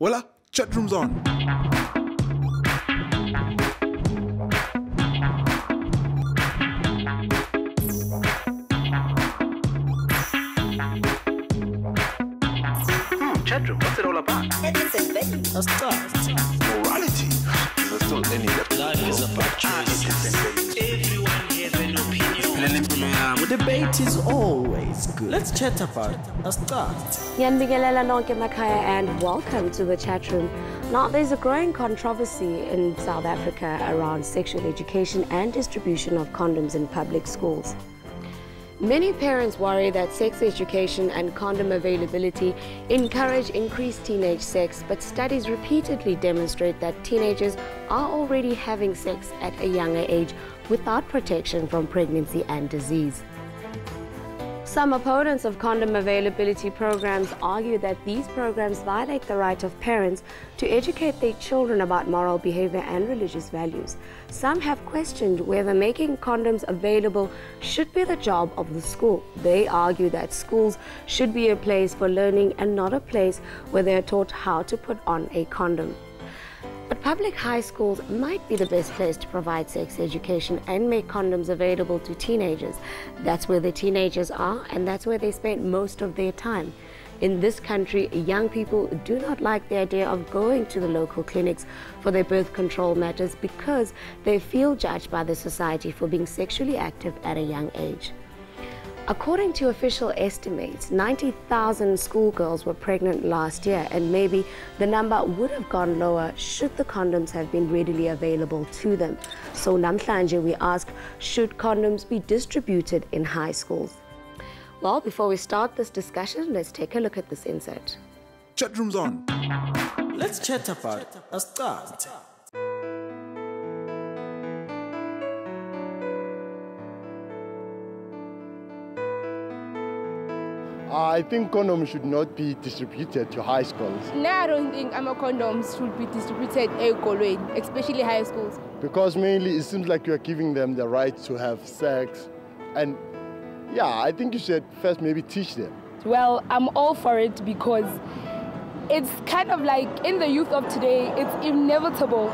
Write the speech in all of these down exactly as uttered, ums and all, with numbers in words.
Voila, chatroom's on. Hmm, chatroom, what's it all about? Heavens and values. A star. Morality. There's still any left. Life is about choice. Everyone has an opinion. The debate is always good. Let's chat about a start. And welcome to the chat room. Now, there's a growing controversy in South Africa around sexual education and distribution of condoms in public schools. Many parents worry that sex education and condom availability encourage increased teenage sex, but studies repeatedly demonstrate that teenagers are already having sex at a younger age without protection from pregnancy and disease. Some opponents of condom availability programs argue that these programs violate the right of parents to educate their children about moral behavior and religious values. Some have questioned whether making condoms available should be the job of the school. They argue that schools should be a place for learning and not a place where they are taught how to put on a condom. But public high schools might be the best place to provide sex education and make condoms available to teenagers. That's where the teenagers are, and that's where they spend most of their time. In this country, young people do not like the idea of going to the local clinics for their birth control matters because they feel judged by the society for being sexually active at a young age. According to official estimates, ninety thousand schoolgirls were pregnant last year, and maybe the number would have gone lower should the condoms have been readily available to them. So namhlanje we ask, should condoms be distributed in high schools? Well, before we start this discussion, let's take a look at this insert. Chatroom's on. Let's chat about a start. I think condoms should not be distributed to high schools. No, I don't think condoms should be distributed equally, especially high schools. Because mainly it seems like you're giving them the right to have sex. And yeah, I think you should first maybe teach them. Well, I'm all for it because it's kind of like in the youth of today, it's inevitable.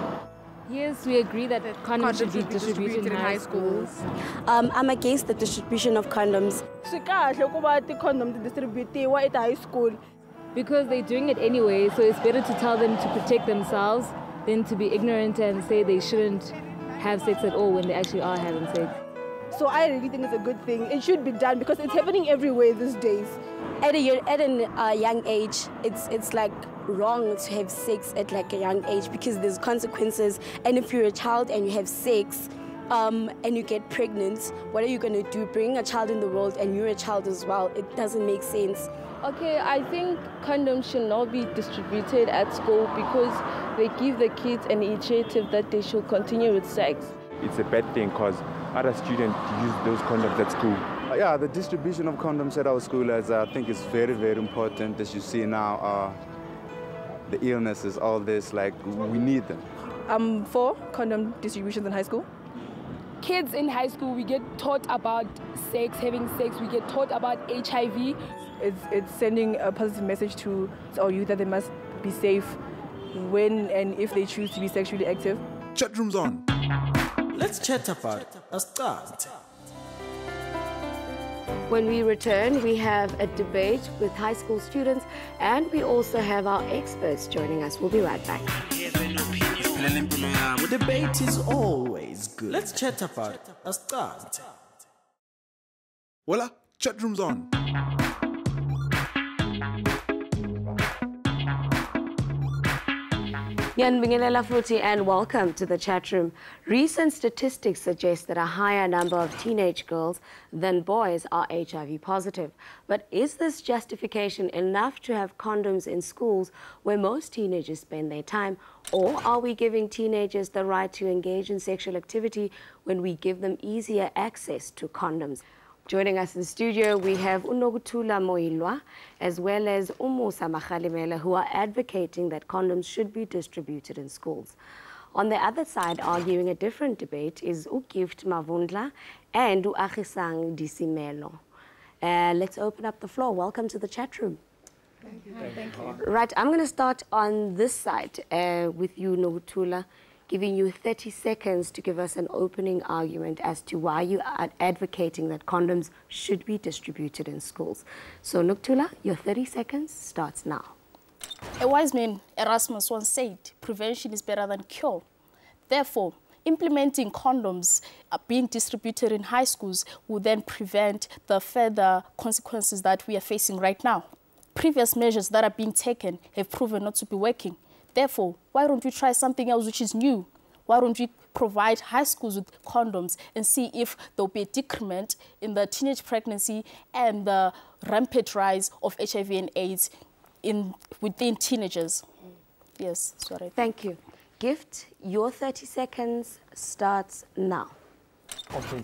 Yes, we agree that condoms should be distributed in high schools. Um, I'm against the distribution of condoms. Because they're doing it anyway, so it's better to tell them to protect themselves than to be ignorant and say they shouldn't have sex at all when they actually are having sex. So I really think it's a good thing. It should be done because it's happening everywhere these days. At a at an uh, young age, it's it's like wrong to have sex at like a young age because there's consequences. And if you're a child and you have sex, um, and you get pregnant, what are you gonna do? Bring a child in the world and you're a child as well. It doesn't make sense. Okay, I think condoms should not be distributed at school because they give the kids an initiative that they should continue with sex. It's a bad thing because other students use those condoms at school. Yeah, the distribution of condoms at our school, as I think, is very, very important. As you see now, uh, the illnesses, all this, like, we need them. I'm for condom distributions in high school. Kids in high school, we get taught about sex, having sex. We get taught about H I V. It's, it's sending a positive message to our youth that they must be safe when and if they choose to be sexually active. Chatroom's on. Let's chat about a start. When we return, we have a debate with high school students, and we also have our experts joining us. We'll be right back. The debate is always good. Let's chat about a start. Voila, chatroom's on. And welcome to the chat room. Recent statistics suggest that a higher number of teenage girls than boys are H I V positive. But is this justification enough to have condoms in schools where most teenagers spend their time? Or are we giving teenagers the right to engage in sexual activity when we give them easier access to condoms? Joining us in the studio, we have Unogutula Moilwa as well as Umusa Makhalimela, who are advocating that condoms should be distributed in schools. On the other side, arguing a different debate, is Ugift Mavundla and Uakhisang Disimelo. Uh, let's open up the floor. Welcome to the chat room. Thank you. Thank Thank you. you. Right, I'm going to start on this side uh, with you, Nobutula, giving you thirty seconds to give us an opening argument as to why you are advocating that condoms should be distributed in schools. So, Nobutula, your thirty seconds starts now. A wise man, Erasmus, once said, prevention is better than cure. Therefore, implementing condoms being distributed in high schools will then prevent the further consequences that we are facing right now. Previous measures that are being taken have proven not to be working. Therefore, why don't we try something else which is new? Why don't we provide high schools with condoms and see if there will be a decrement in the teenage pregnancy and the rampant rise of H I V and AIDS in, within teenagers? Yes, sorry. Thank you. Gift, your thirty seconds starts now. Okay,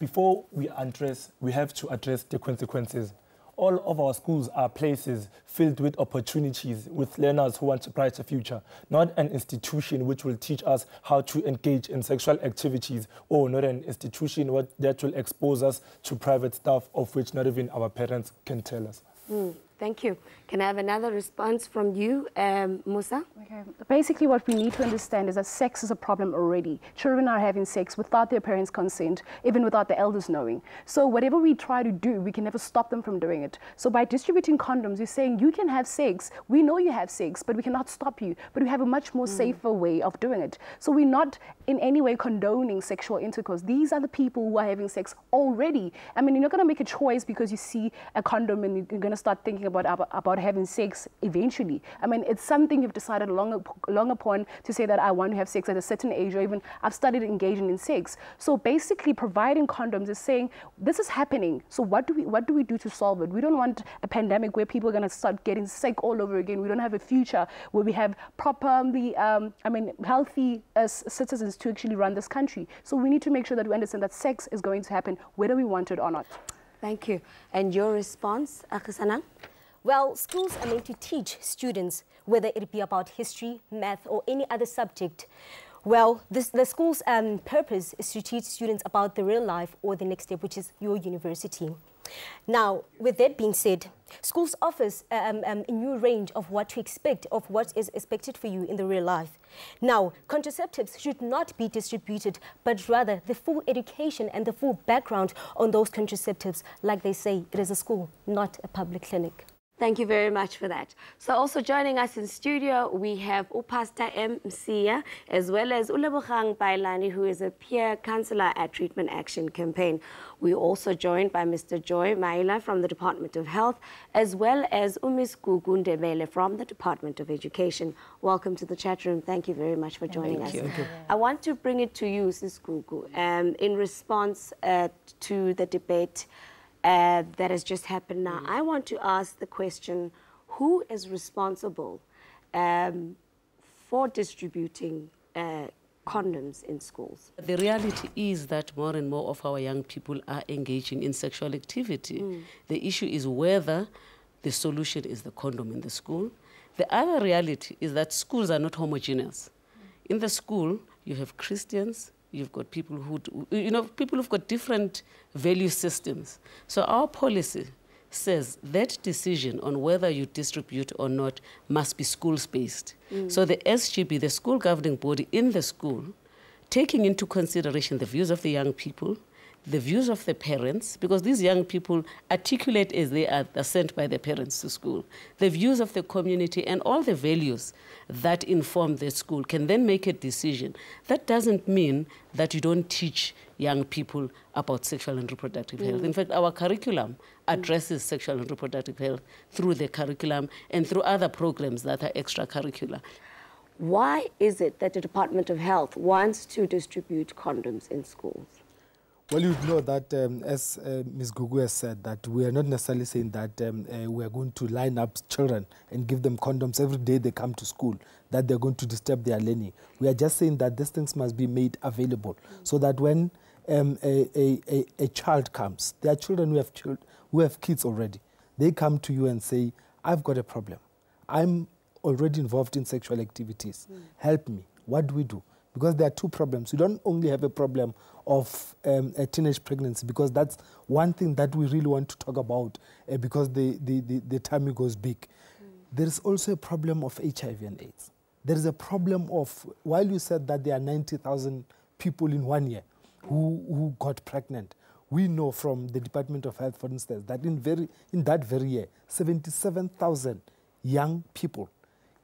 before we address, we have to address the consequences. All of our schools are places filled with opportunities, with learners who want a brighter future, not an institution which will teach us how to engage in sexual activities, or not an institution that will expose us to private stuff of which not even our parents can tell us. Mm. Thank you. Can I have another response from you, um, Musa? Okay. Basically, what we need to understand is that sex is a problem already. Children are having sex without their parents' consent, even without the elders knowing. So whatever we try to do, we can never stop them from doing it. So by distributing condoms, you're saying you can have sex. We know you have sex, but we cannot stop you. But we have a much more mm. safer way of doing it. So we're not in any way condoning sexual intercourse. These are the people who are having sex already. I mean, you're not going to make a choice because you see a condom and you're going to start thinking About, about about having sex eventually. I mean, it's something you've decided long, long upon to say that I want to have sex at a certain age, or even I've started engaging in sex. So basically, providing condoms is saying this is happening. So what do we what do we do to solve it? We don't want a pandemic where people are going to start getting sick all over again. We don't have a future where we have properly, um, I mean, healthy uh, citizens to actually run this country. So we need to make sure that we understand that sex is going to happen whether we want it or not. Thank you. And your response, Akhisana? Well, schools are meant to teach students, whether it be about history, math, or any other subject. Well, this, the school's um, purpose is to teach students about the real life or the next step, which is your university. Now, with that being said, schools offers um, um, a new range of what to expect, of what is expected for you in the real life. Now, contraceptives should not be distributed, but rather the full education and the full background on those contraceptives. Like they say, it is a school, not a public clinic. Thank you very much for that. So also joining us in studio, we have Upasta M. Msia, as well as Lebohang Pailani, who is a peer counsellor at Treatment Action Campaign. We're also joined by Mister Joy Maila from the Department of Health, as well as Umis Gugu Ndebele from the Department of Education. Welcome to the chat room. Thank you very much for joining Thank us. You. Thank you. I want to bring it to you, Sis Gugu, um, in response uh, to the debate Uh, that has just happened now. Mm. I want to ask the question, who is responsible um, for distributing uh, condoms in schools? The reality is that more and more of our young people are engaging in sexual activity. Mm. The issue is whether the solution is the condom in the school. The other reality is that schools are not homogeneous. Mm. In the school, you have Christians, you've got people who, do, you know, people who've got different value systems. So our policy says that decision on whether you distribute or not must be schools-based. Mm. So the S G B, the school governing body in the school, taking into consideration the views of the young people, the views of the parents, because these young people articulate as they are sent by their parents to school, the views of the community and all the values that inform the school can then make a decision. That doesn't mean that you don't teach young people about sexual and reproductive mm. health. In fact, our curriculum addresses mm. sexual and reproductive health through the curriculum and through other programs that are extracurricular. Why is it that the Department of Health wants to distribute condoms in schools? Well, you know that, um, as uh, Miz Gugu has said, that we are not necessarily saying that um, uh, we are going to line up children and give them condoms every day they come to school, that they're going to disturb their learning. We are just saying that these things must be made available mm-hmm. so that when um, a, a, a, a child comes, there are children who have, child, who have kids already. They come to you and say, I've got a problem. I'm already involved in sexual activities. Mm-hmm. Help me. What do we do? Because there are two problems. We don't only have a problem of um, a teenage pregnancy, because that's one thing that we really want to talk about uh, because the, the, the, the tummy goes big. there is also a problem of H I V and AIDS. There is a problem of, while you said that there are ninety thousand people in one year who, who got pregnant, we know from the Department of Health, for instance, that in, very, in that very year, seventy-seven thousand young people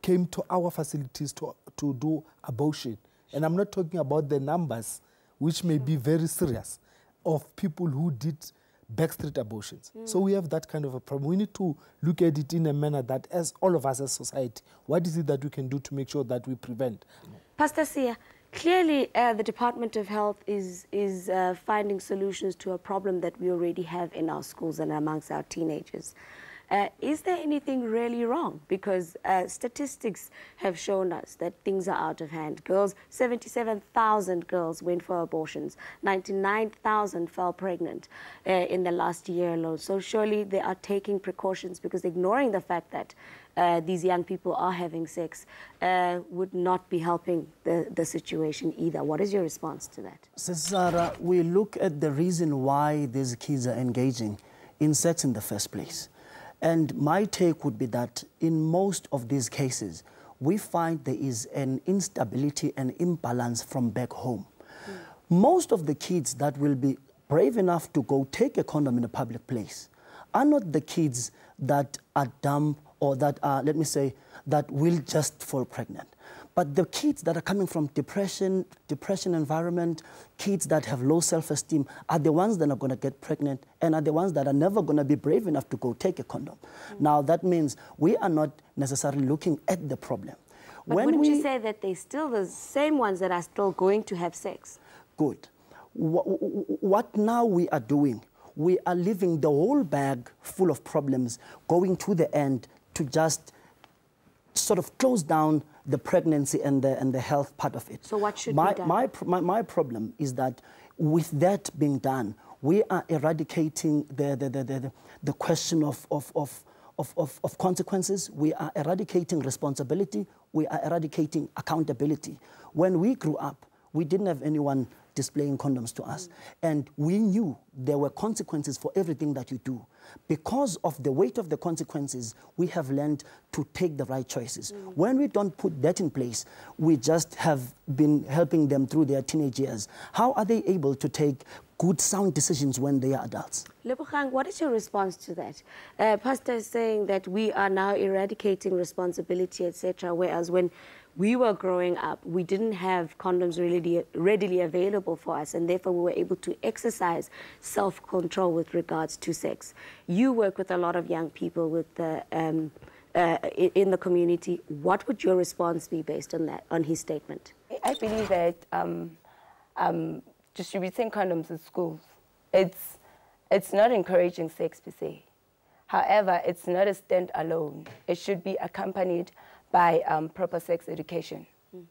came to our facilities to, to do abortion. And I'm not talking about the numbers, which may be very serious, of people who did backstreet abortions. Mm. So we have that kind of a problem. We need to look at it in a manner that, as all of us as society, what is it that we can do to make sure that we prevent? Pastor Sia, clearly uh, the Department of Health is, is uh, finding solutions to a problem that we already have in our schools and amongst our teenagers. Uh, is there anything really wrong? Because uh, statistics have shown us that things are out of hand. Girls, seventy-seven thousand girls went for abortions. ninety-nine thousand fell pregnant uh, in the last year alone. So surely they are taking precautions, because ignoring the fact that uh, these young people are having sex uh, would not be helping the, the situation either. What is your response to that? Cesara, we look at the reason why these kids are engaging in sex in the first place. And my take would be that in most of these cases, we find there is an instability and imbalance from back home. Mm. Most of the kids that will be brave enough to go take a condom in a public place are not the kids that are dumb or that are, let me say, that will just fall pregnant. But the kids that are coming from depression, depression environment, kids that have low self-esteem are the ones that are going to get pregnant and are the ones that are never going to be brave enough to go take a condom. Mm. Now, that means we are not necessarily looking at the problem. But when wouldn't we... you say that they're still the same ones that are still going to have sex? Good. What, what now we are doing, we are leaving the whole bag full of problems going to the end to just sort of close down the pregnancy and the, and the health part of it. So what should my, be done? My, my, my problem is that with that being done, we are eradicating the, the, the, the, the question of, of, of, of, of consequences. We are eradicating responsibility. We are eradicating accountability. When we grew up, we didn't have anyone displaying condoms to us. Mm. And we knew there were consequences for everything that you do. Because of the weight of the consequences, we have learned to take the right choices. Mm. When we don't put that in place, we just have been helping them through their teenage years. How are they able to take good, sound decisions when they are adults? Lebohang, what is your response to that? Uh, Pastor is saying that we are now eradicating responsibility, et cetera, whereas when we were growing up, we didn't have condoms really readily available for us, and therefore we were able to exercise self-control with regards to sex. You work with a lot of young people with the, um, uh, in the community. What would your response be based on that, on his statement? I believe that um, um, distributing condoms in schools, it's, it's not encouraging sex per se. However, it's not a stand-alone. It should be accompanied by um, proper sex education. Mm.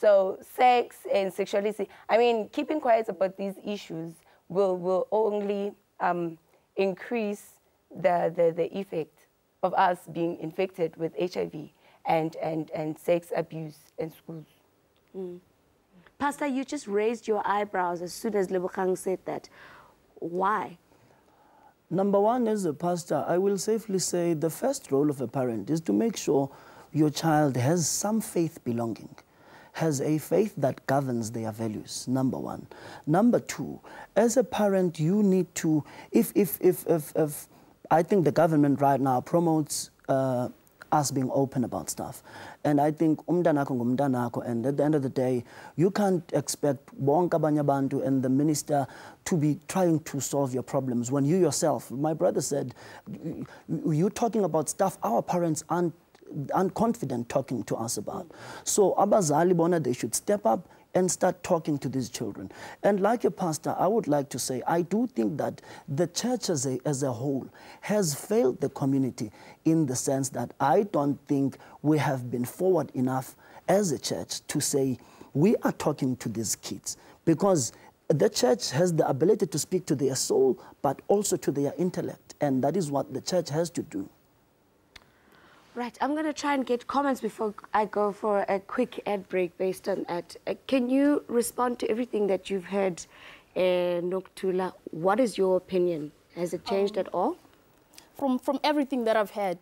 So sex and sexuality, I mean, keeping quiet about these issues will, will only um, increase the, the, the effect of us being infected with H I V and, and, and sex abuse in schools. Mm. Pastor, you just raised your eyebrows as soon as Lebohang said that. Why? Number one, as a pastor, I will safely say the first role of a parent is to make sure your child has some faith belonging, has a faith that governs their values, number one. Number two, as a parent, you need to, if, if, if, if, if I think the government right now promotes uh, us being open about stuff. And I think umdanako ngumdanako, and at the end of the day, you can't expect bonke abanye abantu and the minister to be trying to solve your problems when you yourself, my brother said, you're talking about stuff our parents aren't aren't confident talking to us about. So abazali bona, they should step up and start talking to these children. And like a pastor, I would like to say, I do think that the church as a, as a whole has failed the community in the sense that I don't think we have been forward enough as a church to say, we are talking to these kids. Because the church has the ability to speak to their soul, but also to their intellect. And that is what the church has to do. Right, I'm going to try and get comments before I go for a quick ad break based on that. Uh, can you respond to everything that you've heard, uh, Noctula? What is your opinion? Has it changed um, at all? From, from everything that I've heard,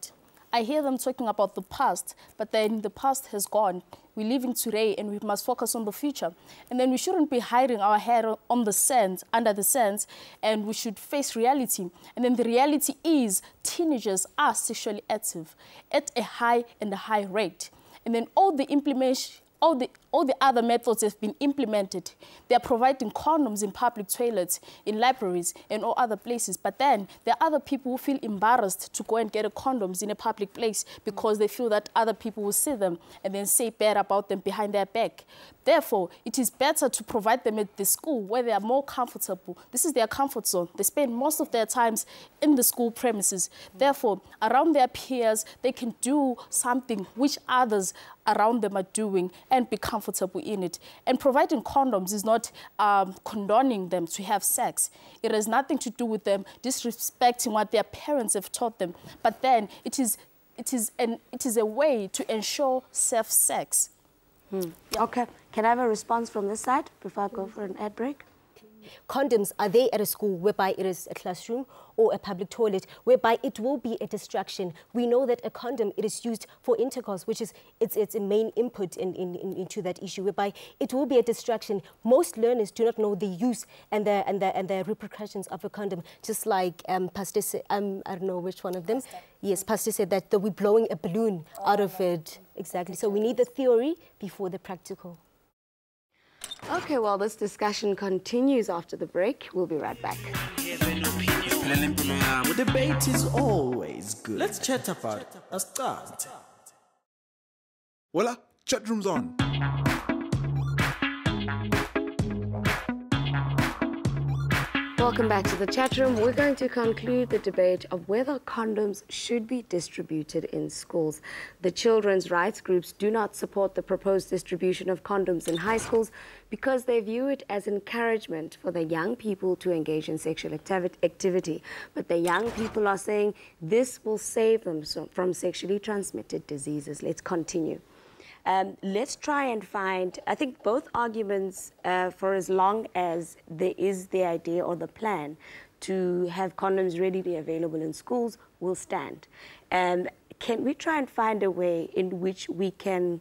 I hear them talking about the past, but then the past has gone. We're living today and we must focus on the future. And then we shouldn't be hiding our head on the sand, under the sand, and we should face reality. And then the reality is teenagers are sexually active at a high and a high rate. And then all the implementation, all the, all the other methods have been implemented. They are providing condoms in public toilets, in libraries, and all other places. But then there are other people who feel embarrassed to go and get a condoms in a public place because they feel that other people will see them and then say bad about them behind their back. Therefore, it is better to provide them at the school where they are more comfortable. This is their comfort zone. They spend most of their times in the school premises. Therefore, around their peers, they can do something which others around them are doing and be comfortable in it. And providing condoms is not um, condoning them to have sex. It has nothing to do with them disrespecting what their parents have taught them. But then it is, it is, an, it is a way to ensure safe sex. Hmm. Yeah. Okay. Can I have a response from this side before I go for an ad break? Condoms, are they at a school whereby it is a classroom or a public toilet whereby it will be a distraction? We know that a condom, it is used for intercourse, which is its, its main input in, in, in, into that issue, whereby it will be a distraction. Most learners do not know the use and the, and the, and the repercussions of a condom, just like um, Pastor said, um, I don't know which one of them. Pastor. Yes, Pastor said that we're blowing a balloon oh, out of right. it. Exactly. So we need the theory before the practical. Okay, well, this discussion continues after the break. We'll be right back. The debate is always good. Let's chat about a start. Voila, chat room's on. Welcome back to the chat room. We're going to conclude the debate of whether condoms should be distributed in schools. The children's rights groups do not support the proposed distribution of condoms in high schools because they view it as encouragement for the young people to engage in sexual activity. But the young people are saying this will save them from sexually transmitted diseases. Let's continue. Um, let's try and find, I think, both arguments uh, for as long as there is the idea or the plan to have condoms readily available in schools will stand. Um, can we try and find a way in which we can,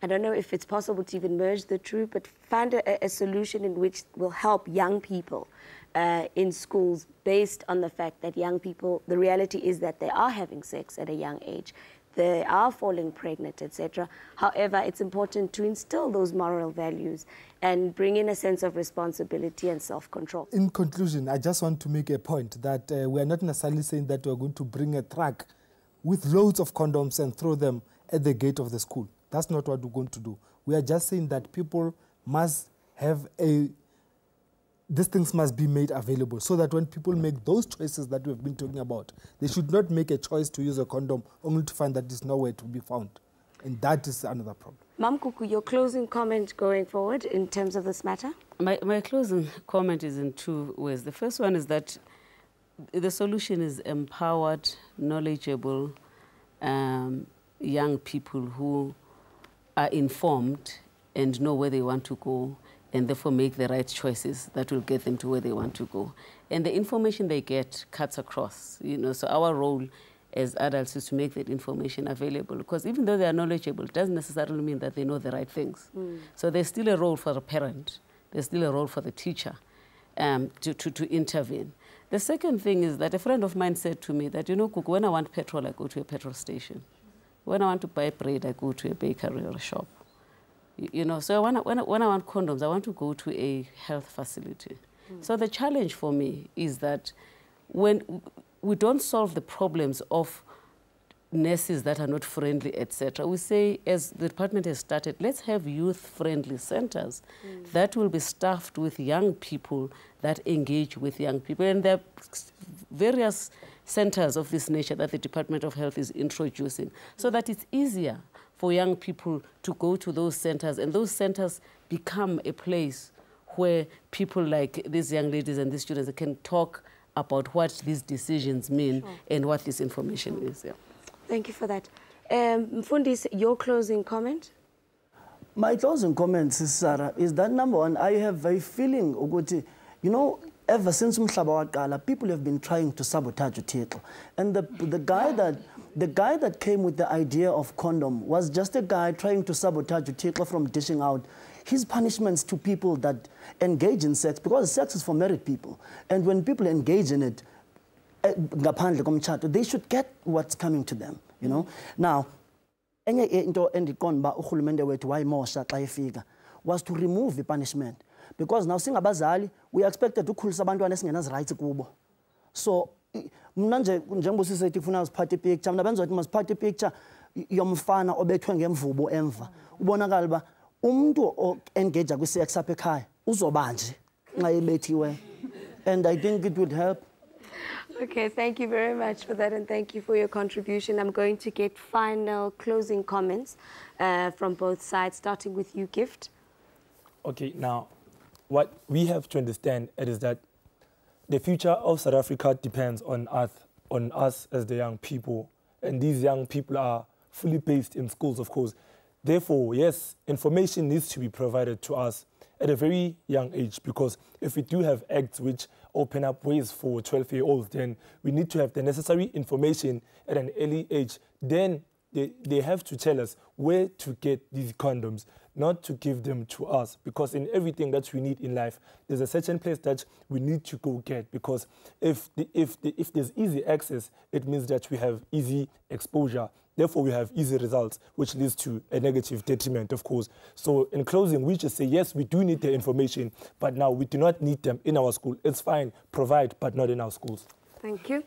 I don't know if it's possible to even merge the two, but find a, a solution in which will help young people uh, in schools based on the fact that young people, the reality is that they are having sex at a young age. They are falling pregnant, et cetera. However, it's important to instill those moral values and bring in a sense of responsibility and self-control. In conclusion, I just want to make a point that uh, we are not necessarily saying that we're going to bring a truck with loads of condoms and throw them at the gate of the school. That's not what we're going to do. We are just saying that people must have a... These things must be made available so that when people make those choices that we've been talking about, they should not make a choice to use a condom only to find that it's nowhere to be found. And that is another problem. Ma'am Gugu, your closing comment going forward in terms of this matter? My, my closing comment is in two ways. The first one is that the solution is empowered, knowledgeable um, young people who are informed and know where they want to go, and therefore make the right choices that will get them to where they want to go. And the information they get cuts across, you know, so our role as adults is to make that information available, because even though they are knowledgeable, it doesn't necessarily mean that they know the right things. Mm. So there's still a role for the parent, there's still a role for the teacher um, to, to, to intervene. The second thing is that a friend of mine said to me that, you know, Cook, when I want petrol, I go to a petrol station. When I want to buy bread, I go to a bakery or a shop. You know, so when I, when, I, when I want condoms, I want to go to a health facility. Mm. So the challenge for me is that when we don't solve the problems of nurses that are not friendly, et cetera, we say, as the department has started, let's have youth-friendly centers mm. that will be staffed with young people that engage with young people. And there are various centers of this nature that the Department of Health is introducing so that it's easier for young people to go to those centers, and those centers become a place where people like these young ladies and these students can talk about what these decisions mean sure. and what this information sure. is. Yeah. Thank you for that. Um, Mfundisi, your closing comment? My closing comment, Sarah, is that number one, I have a feeling, you know, ever since Umhlaba waqala, people have been trying to sabotage uThixo. And the, the, guy that, the guy that came with the idea of condom was just a guy trying to sabotage uThixo from dishing out his punishments to people that engage in sex, because sex is for married people. And when people engage in it, they should get what's coming to them, you know? Now, was to remove the punishment. Because now, singabazali, we expected to cool Sabantu and Esing as rights kubo. So, Mnanje, Jambo Society Funa's party picture, Nabanzo must party picture, Yomfana or Betwangem Fubo Enva, Bonagalba, Umdu engage with sex apekai, Uzobanji, Naibetiwe. And I think it would help. Okay, thank you very much for that, and thank you for your contribution. I'm going to get final closing comments uh, from both sides, starting with you, Gift. Okay, now, what we have to understand is that the future of South Africa depends on us, on us as the young people, and these young people are fully based in schools, of course. Therefore, yes, information needs to be provided to us at a very young age, because if we do have acts which open up ways for twelve-year-olds, then we need to have the necessary information at an early age. Then they, they have to tell us where to get these condoms, not to give them to us, because in everything that we need in life, there's a certain place that we need to go get, because if, the, if, the, if there's easy access, it means that we have easy exposure. Therefore, we have easy results, which leads to a negative detriment, of course. So in closing, we just say, yes, we do need the information, but now we do not need them in our school. It's fine, provide, but not in our schools. Thank you.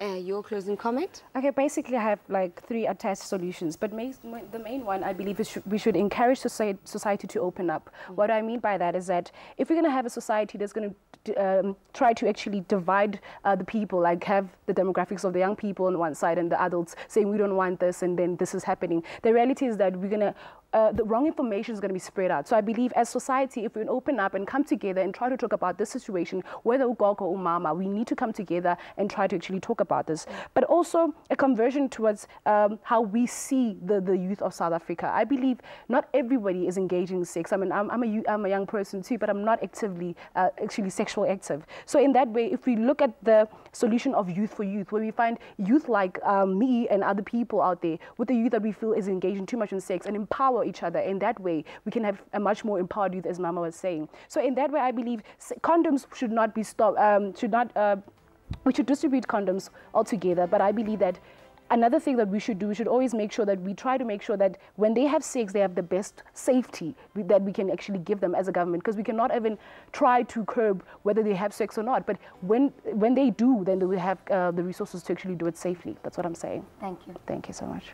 Uh, your closing comment? Okay, basically I have like three attached solutions, but ma the main one I believe is sh we should encourage society, society to open up. Mm-hmm. What I mean by that is that if we're going to have a society that's going to um, try to actually divide uh, the people, like have the demographics of the young people on one side and the adults saying we don't want this and then this is happening, the reality is that we're going to Uh, the wrong information is going to be spread out. So I believe as society, if we open up and come together and try to talk about this situation, whether ugogo or umama, we need to come together and try to actually talk about this. But also a conversion towards um, how we see the, the youth of South Africa. I believe not everybody is engaging in sex. I mean, I'm, I'm, a, I'm a young person too, but I'm not actively, uh, actually sexual active. So in that way, if we look at the solution of youth for youth, where we find youth like um, me and other people out there, with the youth that we feel is engaging too much in sex, and empower each other. In that way, we can have a much more empowered youth, as Mama was saying. So in that way, I believe condoms should not be stopped, um, should not, uh, we should distribute condoms altogether, but I believe that another thing that we should do, we should always make sure that we try to make sure that when they have sex, they have the best safety that we can actually give them as a government, because we cannot even try to curb whether they have sex or not. But when, when they do, then they will have uh, the resources to actually do it safely. That's what I'm saying. Thank you. Thank you so much.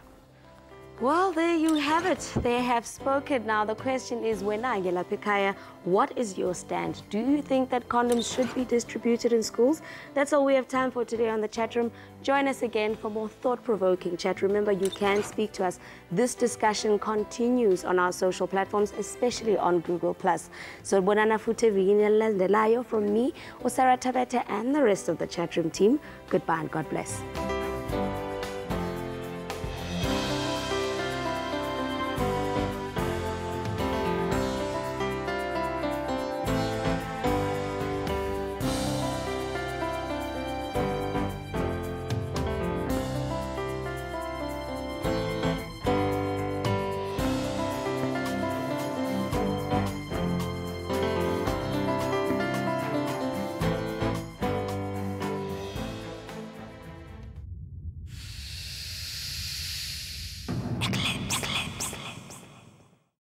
Well, there you have it. They have spoken. Now, the question is, wena ngelaphikhaya, what is your stand? Do you think that condoms should be distributed in schools? That's all we have time for today on The Chat Room. Join us again for more thought-provoking chat. Remember, you can speak to us. This discussion continues on our social platforms, especially on Google plus. So, bonana futhi vikini elilandelayo from me, Usara Tabete, and the rest of The Chat Room team. Goodbye and God bless.